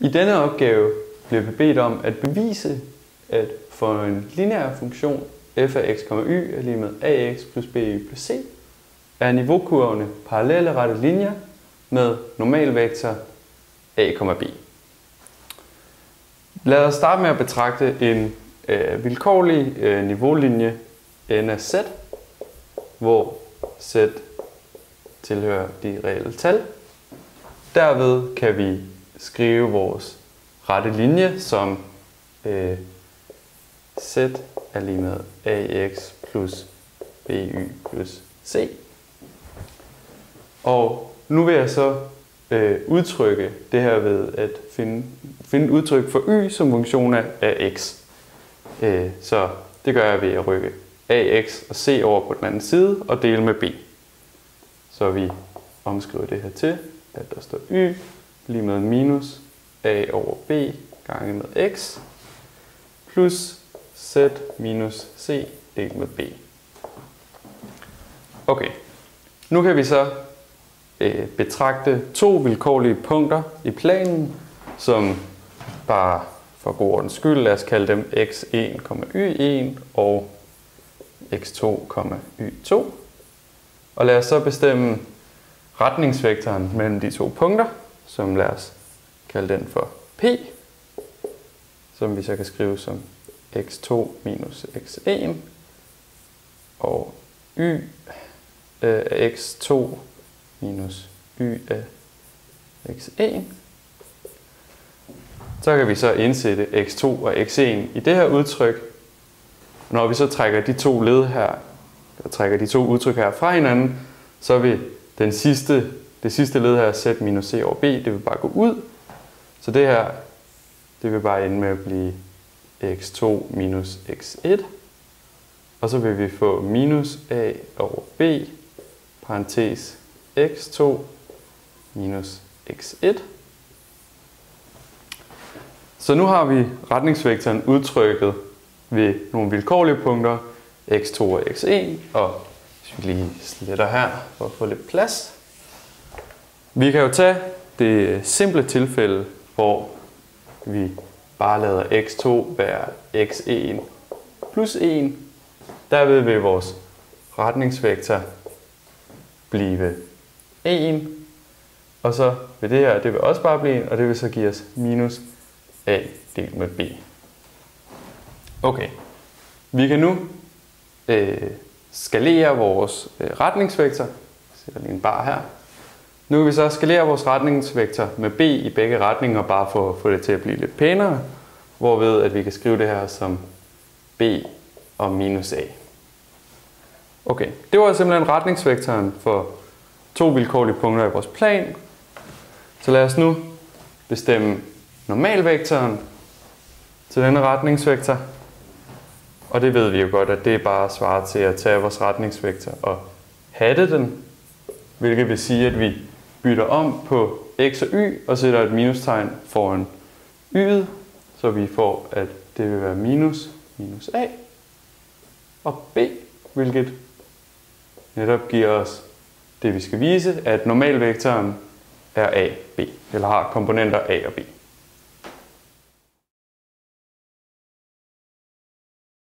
I denne opgave bliver vi bedt om at bevise, at for en lineær funktion f af x, y er lige med ax plus by plus c, er niveaukurvene parallelle rette linjer med normalvektor a, b. Lad os starte med at betragte en vilkårlig niveaulinje n af z, hvor z tilhører de reelle tal. Derved kan vi skrive vores rette linje som z er lige med ax plus by plus c. Og nu vil jeg så udtrykke det her ved at finde et udtryk for y som funktion af x. Så det gør jeg ved at rykke ax og c over på den anden side og dele med b. Så vi omskriver det her til, at der står y lige med minus a over b gange med x plus z minus c delt med b. Okay, nu kan vi så betragte to vilkårlige punkter i planen, som bare for god ordens skyld, lad os kalde dem x1,y1 og x2,y2. Og lad os så bestemme retningsvektoren mellem de to punkter, som lad os kalde den for p, som vi så kan skrive som x2 minus x1 og y af x2 minus y af x1. Så kan vi så indsætte x2 og x1 i det her udtryk. Når vi så trækker de to led her, og trækker de to udtryk her fra hinanden, så vil det sidste led her, z minus c over b, det vil bare gå ud. Så det her, det vil bare ende med at blive x2 minus x1. Og så vil vi få minus a over b, parentes x2 minus x1. Så nu har vi retningsvektoren udtrykket ved nogle vilkårlige punkter, x2 og x1, og hvis vi lige sletter her for at få lidt plads. Vi kan jo tage det simple tilfælde, hvor vi bare lader x2 være x1 plus 1. Derved vil vores retningsvektor blive 1, og så vil det her, det vil også bare blive 1, og det vil så give os minus a delt med b. Okay, vi kan nu skalere vores retningsvektor. Jeg sætter lige en bar her. Nu kan vi så skalere vores retningsvektor med b i begge retninger, bare for at få det til at blive lidt pænere, hvorved at vi kan skrive det her som b og minus a. Okay, det var simpelthen retningsvektoren for to vilkårlige punkter i vores plan. Så lad os nu bestemme normalvektoren til denne retningsvektor. Og det ved vi jo godt, at det bare svarer til at tage vores retningsvektor og hatte den, hvilket vil sige, at vi bytter om på x og y og sætter et minustegn foran y'et, så vi får, at det vil være minus minus a og b, hvilket netop giver os det, vi skal vise, at normalvektoren er a, b, eller har komponenter a og b.